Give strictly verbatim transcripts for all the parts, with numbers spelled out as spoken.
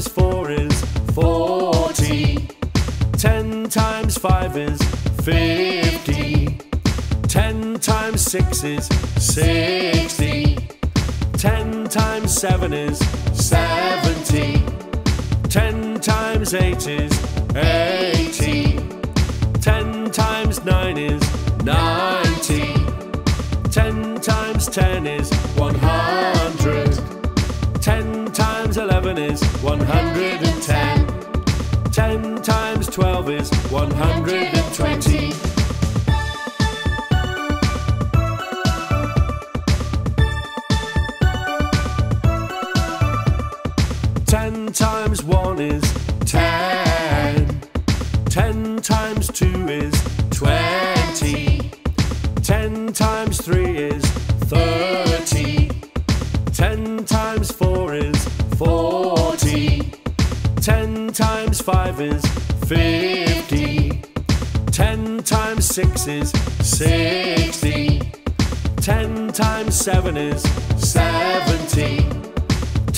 times four is forty. Ten times five is fifty. Ten times six is sixty. Ten times seven is seventy. Ten times eight is eighty. Ten times nine is ninety. Ten times ten is one hundred. Ten times eleven is one hundred and ten. Ten times twelve is one hundred and twenty. Ten times one is ten. Ten times two is twenty. Ten times three is thirty. Ten times four is forty. Ten times five is fifty. Ten times six is sixty. Ten times seven is seventy.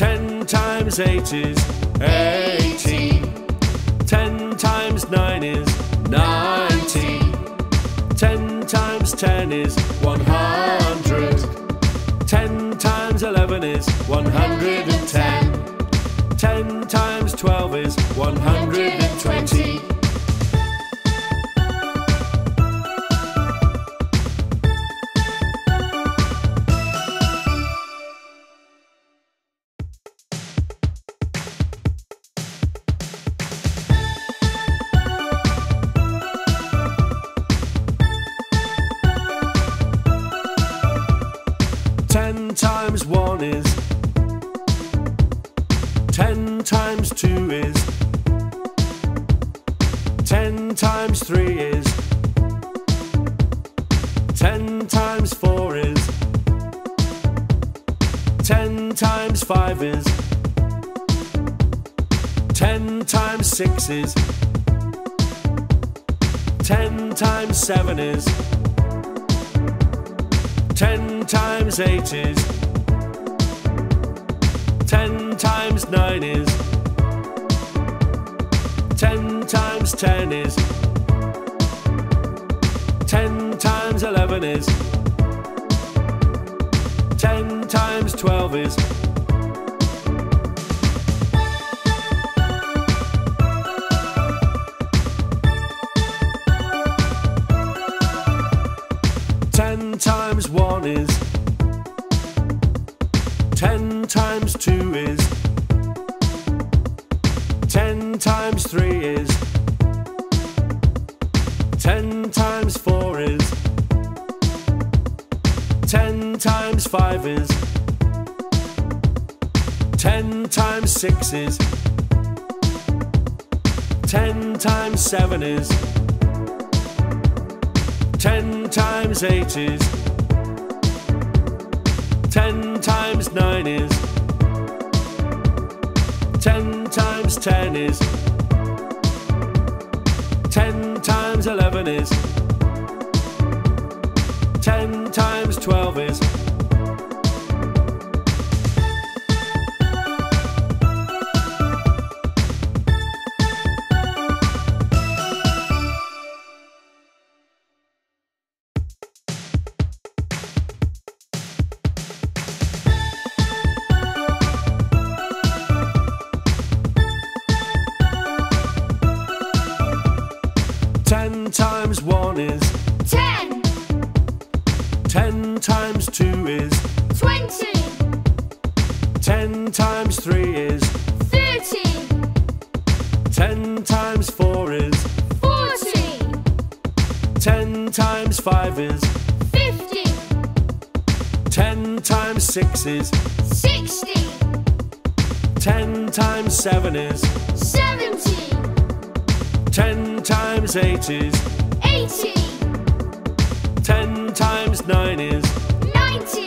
Ten times eight is eighty. Ten times nine is ninety. Ten times ten is one hundred. Ten times eleven is one hundred and ten. Ten times twelve is one hundred and twenty. Ten times one is ten times two is ten times three is ten times four is ten times five is ten times six is ten times seven is ten times eight is ten times nine is ten times ten is ten times eleven is ten times twelve is ten times one is ten times two is ten times three is ten times four is ten times five is ten times six is ten times seven is ten times eight is ten times nine is ten times ten is ten times eleven is ten times twelve is ten times one is ten. Ten times two is twenty. Ten times three is thirty. Ten times four is forty. Ten times five is fifty. Ten times six is sixty. Ten times seven is seventy. Ten times eight is eighty. Ten times nine is ninety.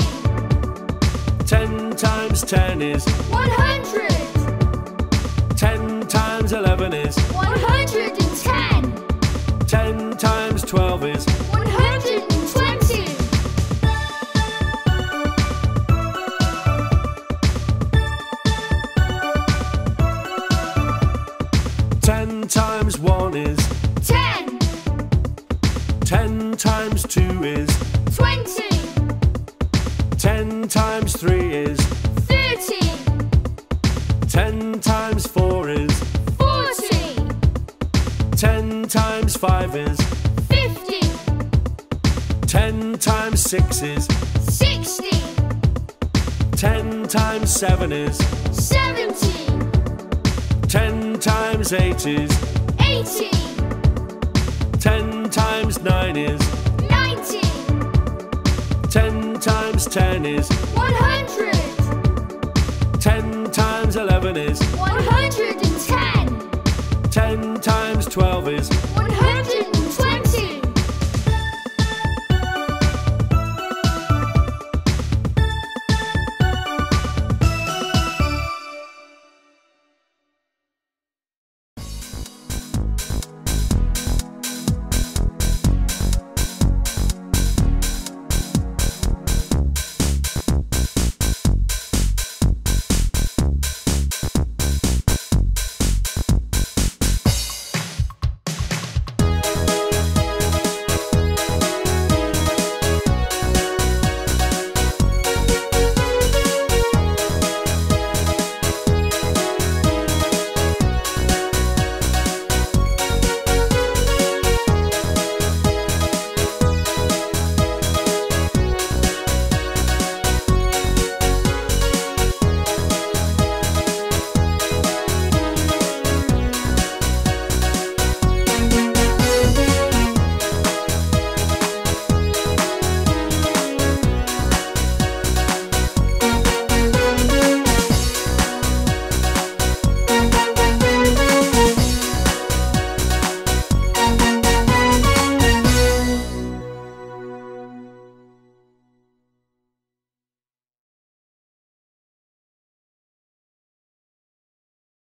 Ten times ten is one hundred. Ten times eleven is one hundred and ten. Ten times twelve is one hundred and twenty. times one is ten. Ten times two is twenty. Ten times three is thirty. Ten times four is forty. Ten times five is fifty. Ten times six is sixty. Ten times seven is seventy. Ten times eight is eighty. Ten times nine is ninety. Ten times ten is one hundred. Ten times eleven is one hundred and ten. Ten times twelve is